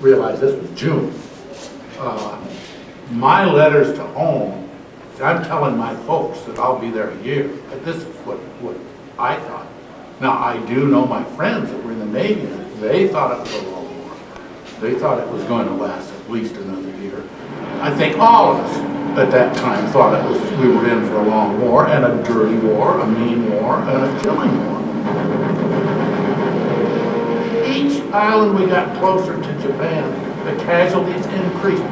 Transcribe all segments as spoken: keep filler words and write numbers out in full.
Realize this was June. Uh, my letters to home, I'm telling my folks that I'll be there a year. But this is what, what I thought. Now, I do know my friends that were in the Navy, they thought it was a long war. They thought it was going to last at least another year. I think all of us at that time thought it was we were in for a long war, and a dirty war, a mean war, and a killing war. Each island we got closer to Japan, the casualties increased.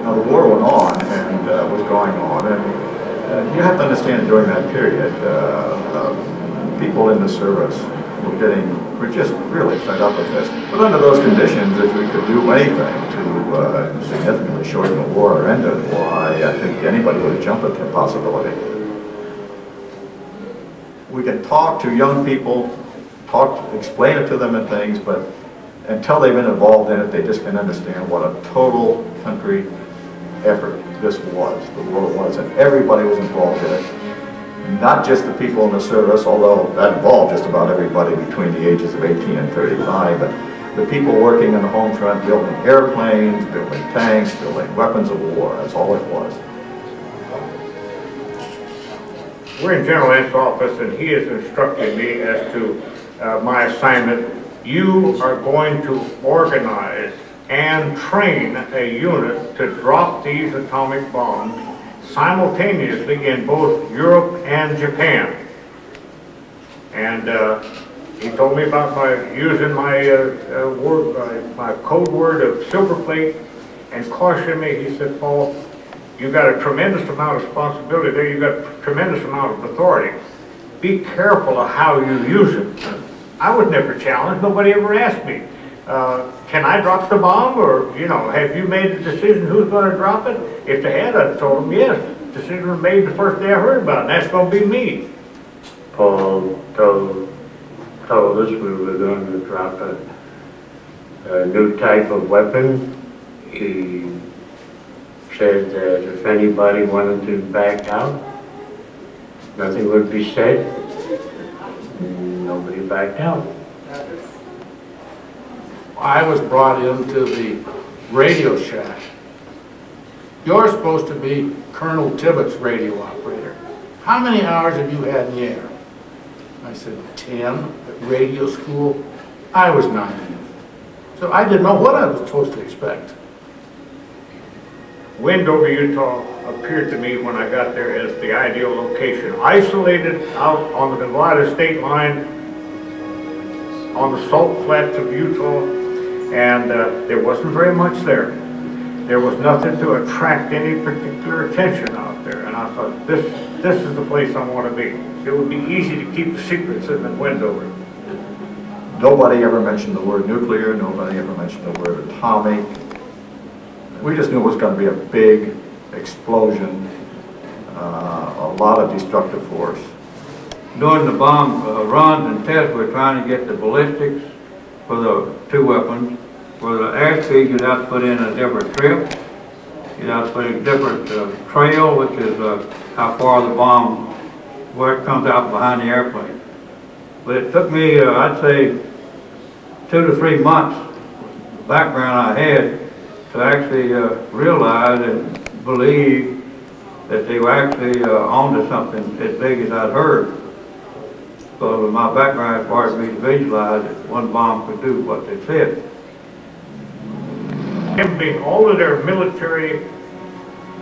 Now the war went on and uh, was going on, and uh, you have to understand during that period, uh, uh, people in the service were getting, were just really fed up with this. But under those conditions, if we could do anything to uh, significantly shorten the war or end it, why, I think anybody would have jumped at that possibility. We can talk to young people, Talk, explain it to them and things, but until they've been involved in it, they just can understand what a total country effort this was, the war was, and everybody was involved in it. Not just the people in the service, although that involved just about everybody between the ages of eighteen and thirty-five, but the people working in the home front, building airplanes, building tanks, building weapons of war, that's all it was. We're in General Lant's office, and he has instructed me as to Uh, my assignment. You are going to organize and train a unit to drop these atomic bombs simultaneously in both Europe and Japan. And uh, he told me about my using my uh, uh, word, uh, my code word of silver plate, and cautioned me. He said, "Paul, you got a tremendous amount of responsibility there. You got a tremendous amount of authority. Be careful of how you use it." I was never challenged. Nobody ever asked me, uh, can I drop the bomb, or, you know, have you made the decision who's going to drop it? If they had, I told them, yes, the decision was made the first day I heard about it, and that's going to be me. Paul told, told us we were going to drop a, a new type of weapon. He said that if anybody wanted to back out, nothing would be said. Nobody backed out. I was brought into the radio shack. You're supposed to be Colonel Tibbetts' radio operator. How many hours have you had in the air? I said, ten at radio school. I was nine. So I didn't know what I was supposed to expect. Wendover, Utah appeared to me when I got there as the ideal location. Isolated out on the Nevada state line, on the salt flats of Utah, and uh, there wasn't very much there. There was nothing to attract any particular attention out there, and I thought, this this is the place I want to be. It would be easy to keep the secrets in the Wendover. Nobody ever mentioned the word nuclear. Nobody ever mentioned the word atomic. We just knew it was going to be a big explosion, uh, a lot of destructive force. During the bomb uh, runs and tests, we're trying to get the ballistics for the two weapons. For the aircraft, you'd have to put in a different trip. You'd have to put in a different uh, trail, which is uh, how far the bomb, where it comes out behind the airplane. But it took me, uh, I'd say, two to three months, background I had, to actually uh, realize and believe that they were actually uh, onto something as big as I'd heard. So my background required me to visualize that one bomb could do what they said. Them being all of their military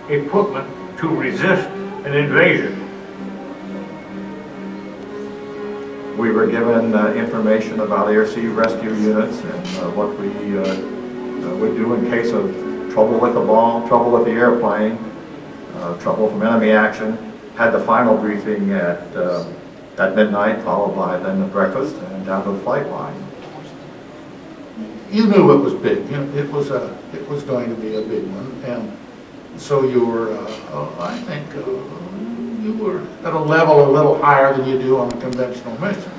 equipment to resist an invasion. We were given uh, information about air sea rescue units and uh, what we uh, uh, would do in case of trouble with the bomb, trouble with the airplane, uh, trouble from enemy action. Had the final briefing at uh, at midnight, followed by then the breakfast and down to the flight line. You knew it was big. You know, it was a, it was going to be a big one, and so you were. Uh, oh, I think uh, you were at a level a little higher than you do on a conventional mission.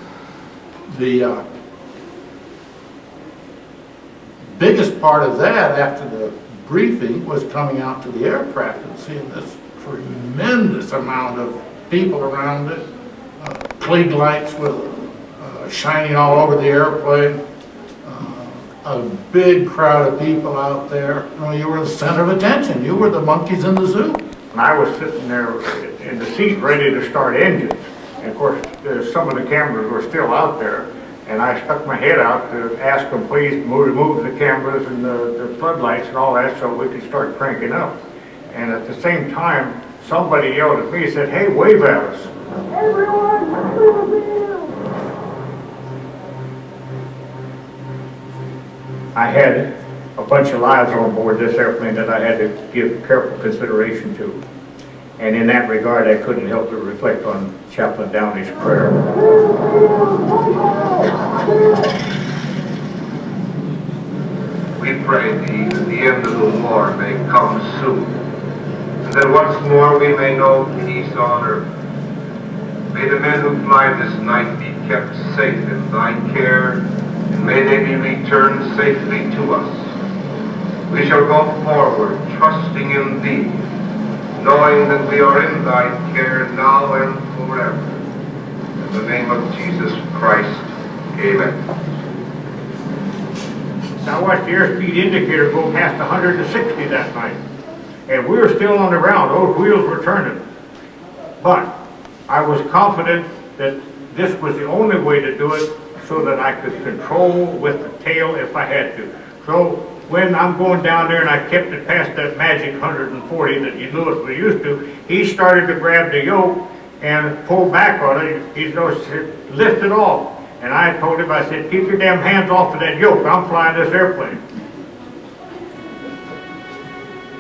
The uh, biggest part of that, after the briefing, was coming out to the aircraft and seeing this tremendous amount of people around it. Uh, Klieg lights with uh, shining all over the airplane. A big crowd of people out there. Well, you were the center of attention. You were the monkeys in the zoo. And I was sitting there in the seat ready to start engines. And of course, some of the cameras were still out there. And I stuck my head out to ask them, please move, move the cameras and the, the floodlights and all that so we could start cranking up. And at the same time, somebody yelled at me and said, hey, wave at us. Everyone, wave at me. I had a bunch of lives on board this airplane that I had to give careful consideration to. And in that regard, I couldn't help but reflect on Chaplain Downey's prayer. We pray thee that the end of the war may come soon, and that once more we may know peace on earth. May the men who fly this night be kept safe in thy care, and may they be returned safely to us. We shall go forward, trusting in thee, knowing that we are in thy care now and forever. In the name of Jesus Christ, amen. I watched the airspeed indicator go past one hundred sixty that night, and we were still on the ground. Those wheels were turning. But I was confident that this was the only way to do it, so that I could control with the tail if I had to. So when I'm going down there and I kept it past that magic one hundred forty that you knew it was used to, he started to grab the yoke and pull back on it. He said, lift it off. And I told him, I said, keep your damn hands off of that yoke. I'm flying this airplane.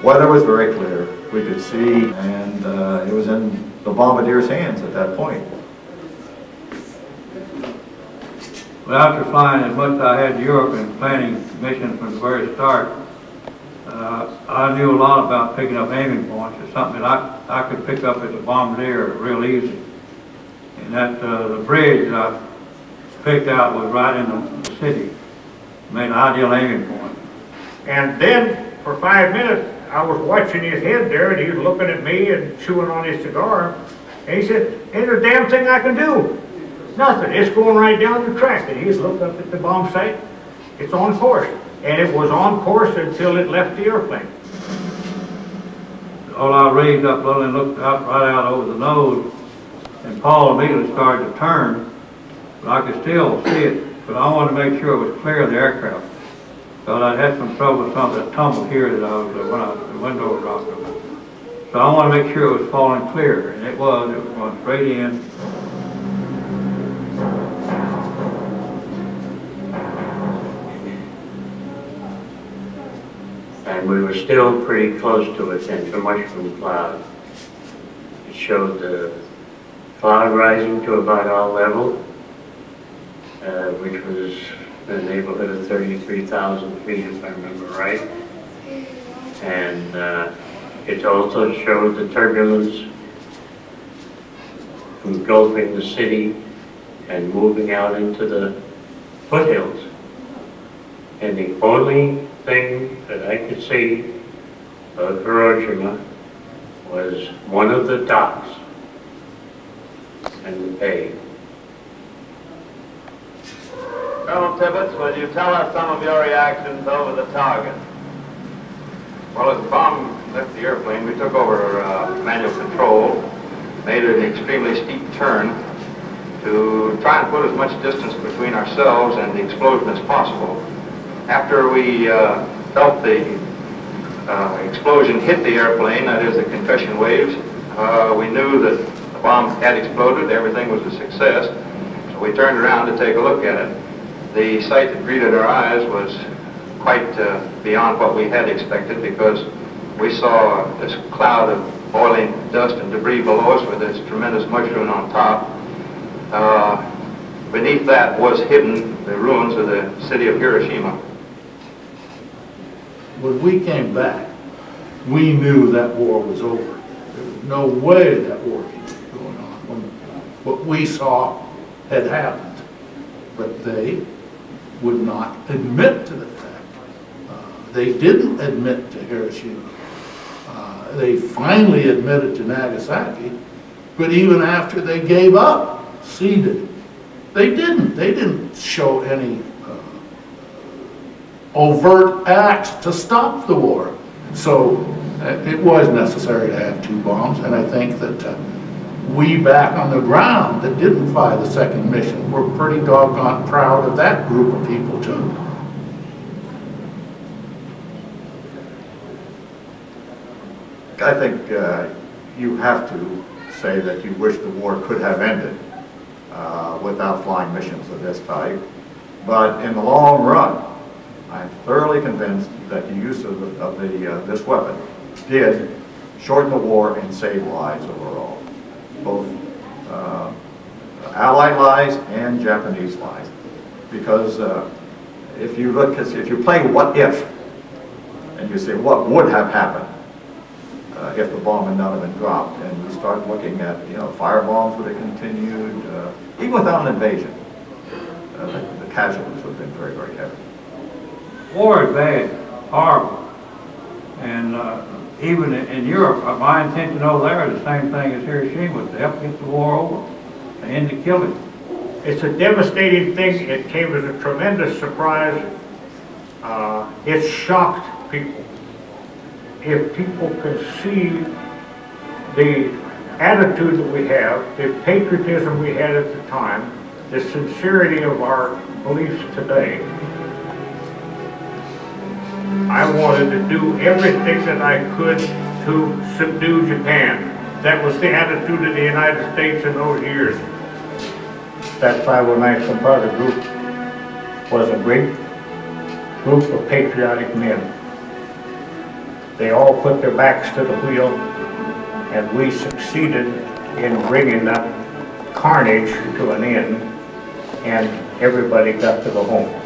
Weather was very clear. We could see, and uh, it was in the bombardier's hands at that point. But after flying as much as I had to Europe and planning missions from the very start, uh, I knew a lot about picking up aiming points. It's something that I, I could pick up as a bombardier real easy. And that uh, the bridge that I picked out was right in the city. Made an ideal aiming point. And then for five minutes, I was watching his head there, and he was looking at me and chewing on his cigar. And he said, ain't there a damn thing I can do. Nothing. It's going right down the track. And he's looked up at the bomb site. It's on course. And it was on course until it left the airplane. All I raised up little and looked out right out over the nose, and Paul immediately started to turn. But I could still see it. But I wanted to make sure it was clear of the aircraft. Because I'd had some trouble with something that tumbled here that I was when I was the window dropped over. So I wanted to make sure it was falling clear. And it was. It was going straight in. We were still pretty close to it then, so much from the cloud. It showed the fog rising to about eye level, uh, which was in the neighborhood of thirty-three thousand feet, if I remember right. And uh, it also showed the turbulence engulfing the city and moving out into the foothills. And the only thing that I could see of Hiroshima was one of the docks and the bay. Colonel Tibbetts, will you tell us some of your reactions over the target? Well, as the bomb left the airplane, we took over uh, manual control, made an extremely steep turn to try and put as much distance between ourselves and the explosion as possible. After we uh, felt the uh, explosion hit the airplane, that is the concussion waves, uh, we knew that the bomb had exploded, everything was a success, so we turned around to take a look at it. The sight that greeted our eyes was quite uh, beyond what we had expected, because we saw this cloud of boiling dust and debris below us with this tremendous mushroom on top. Uh, beneath that was hidden the ruins of the city of Hiroshima. When we came back, we knew that war was over. There was no way that war was going on. When what we saw had happened, but they would not admit to the fact. They didn't admit to Hiroshima. Uh, they finally admitted to Nagasaki, but even after they gave up, ceded, they didn't. They didn't show any uh, overt acts to stop the war. So uh, it was necessary to have two bombs, and I think that uh, we back on the ground that didn't fly the second mission were pretty doggone proud of that group of people too. I think uh, you have to say that you wish the war could have ended uh, without flying missions of this type. But in the long run, I'm thoroughly convinced that the use of, the, of the, uh, this weapon did shorten the war and save lives overall, both uh, Allied lives and Japanese lives. Because uh, if you look, if you play what if, and you say what would have happened Uh, if the bomb had not been dropped, and we start looking at, you know, firebombs would have continued, uh, even without an invasion, uh, the, the casualties would have been very, very heavy. War is bad, horrible, and uh, even in, in Europe, my intention over there is the same thing as Hiroshima, to help get the war over, to end the killing. It's a devastating thing. It came as a tremendous surprise. Uh, it shocked people. If people can see the attitude that we have, the patriotism we had at the time, the sincerity of our beliefs today, I wanted to do everything that I could to subdue Japan. That was the attitude of the United States in those years. That five oh ninth Combat Group was a great group of patriotic men. They all put their backs to the wheel, and we succeeded in bringing that carnage to an end, and everybody got to go home.